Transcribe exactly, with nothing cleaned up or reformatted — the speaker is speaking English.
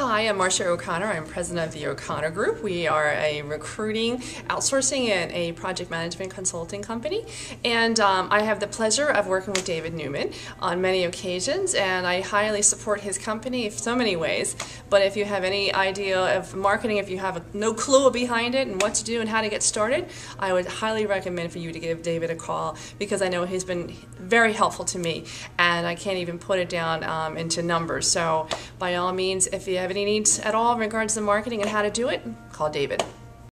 Hi, I'm Marcia O'Connor. I'm president of the O'Connor Group. We are a recruiting, outsourcing, and a project management consulting company. And um, I have the pleasure of working with David Newman on many occasions, and I highly support his company in so many ways. But if you have any idea of marketing, if you have no clue behind it and what to do and how to get started, I would highly recommend for you to give David a call, because I know he's been very helpful to me, and I can't even put it down um, into numbers. So by all means, if you have any needs at all in regards to marketing and how to do it, call David.